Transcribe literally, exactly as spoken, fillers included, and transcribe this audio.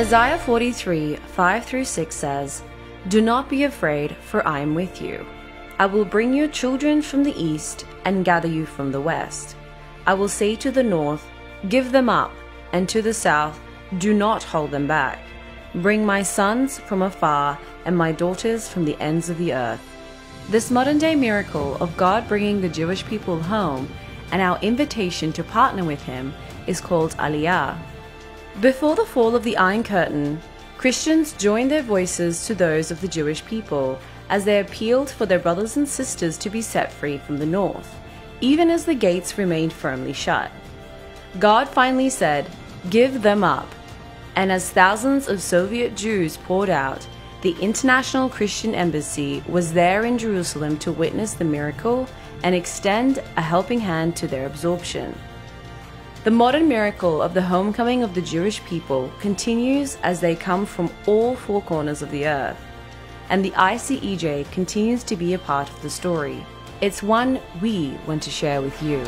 Isaiah forty-three, five through six says, "Do not be afraid, for I am with you. I will bring your children from the east and gather you from the west. I will say to the north, give them up, and to the south, do not hold them back. Bring my sons from afar and my daughters from the ends of the earth." This modern-day miracle of God bringing the Jewish people home and our invitation to partner with Him is called Aliyah. Before the fall of the Iron Curtain, Christians joined their voices to those of the Jewish people as they appealed for their brothers and sisters to be set free from the north, even as the gates remained firmly shut. God finally said, "Give them up," and as thousands of Soviet Jews poured out, the International Christian Embassy was there in Jerusalem to witness the miracle and extend a helping hand to their absorption. The modern miracle of the homecoming of the Jewish people continues as they come from all four corners of the earth, and the I C E J continues to be a part of the story. It's one we want to share with you.